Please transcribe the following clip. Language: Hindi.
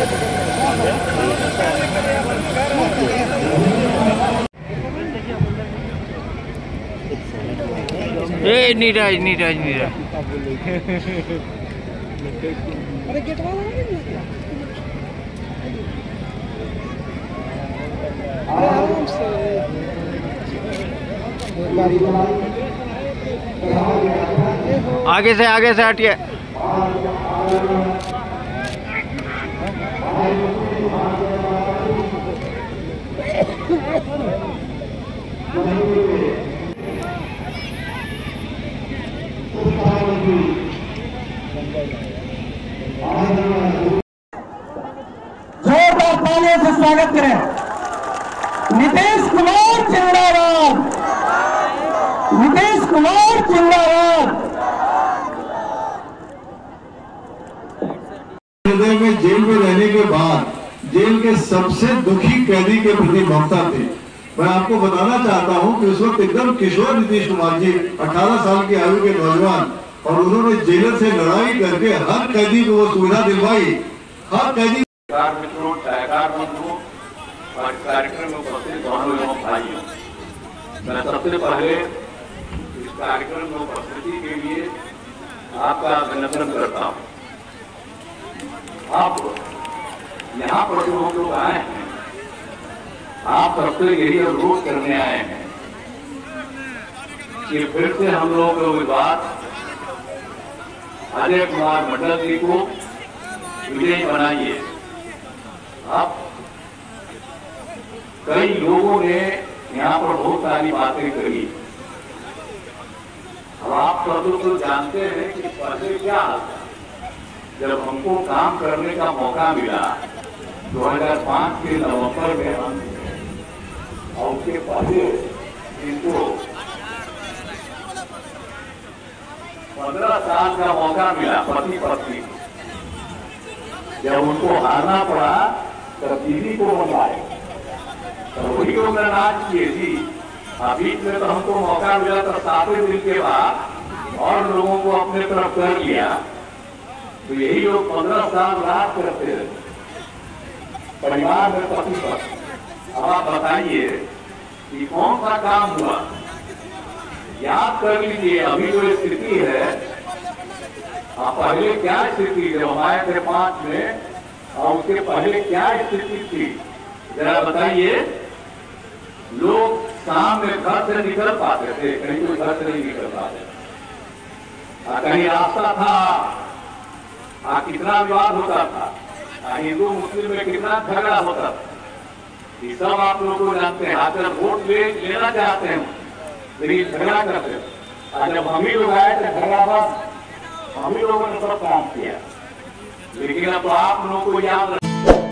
ए नीरज नीरज नीरज अरे गेट वाला है क्या? आराम से आगे से हटिए। जोरदार तालियों से स्वागत करें नीतीश कुमार जिंदाबाद, नीतीश कुमार जिंदाबाद। हृदय में जेल में रहने के बाद जेल के सबसे दुखी कैदी के प्रति ममता थे। मैं आपको बताना चाहता हूं कि उस वक्त एकदम किशोर नीतीश कुमार जी 18 साल की आयु के नौजवान, और उन्होंने जेलर से लड़ाई करके हर कैदी को वो सुविधा दिलवाई। हर कैदी मित्रों, सहकार बंधुओं और कार्यक्रम में उपस्थित बहनों एवं भाइयों, मैं सबसे पहले इस कार्यक्रम में उपस्थिति के लिए आपका अभिनंदन करता हूँ। आप यहाँ पर जो हम लोग आए हैं, आप सबसे यही अनुरोध करने आए हैं कि फिर से हम लोग विवाद अजय कुमार मंडल जी को विजयी बनाइए। आप कई लोगों ने यहाँ पर बहुत सारी बातें कही। अब आप सब लोग तो जानते हैं कि पहले क्या, जब हमको काम करने का मौका मिला 2005 के नवंबर में हम, और उसके पहले इनको 15 साल का मौका मिला पति पत्नी। जब उनको हारना पड़ा तब दीदी को मनाए, तब वही लोग नाराज किए जी। अभी में तो हमको मौका मिला तो 7 दिन के बाद और लोगों को अपने तरफ कर लिया, तो यही लोग 15 साल राज करते रहे परिवार में पति पत्नी। अब आप बताइए कि कौन सा काम हुआ? याद कर लीजिए अभी जो स्थिति है, आप पहले क्या स्थिति जब हमारे थे 5 में, और उसके पहले क्या स्थिति थी जरा बताइए। लोग शाम में घर से निकल पाते थे, कहीं कोई घर से नहीं निकल पाते, कहीं रास्ता था, कितना विवाद होता था, हिंदू मुस्लिम में कितना झगड़ा होता था, ये सब आप लोगों को जानते हैं। आखिर वोट लेना चाहते हैं झगड़ा करते थे। जब हम ही लोग आए थे झगड़ा, हम ही लोगों ने सब काम किया, लेकिन अब आप लोगों को याद रख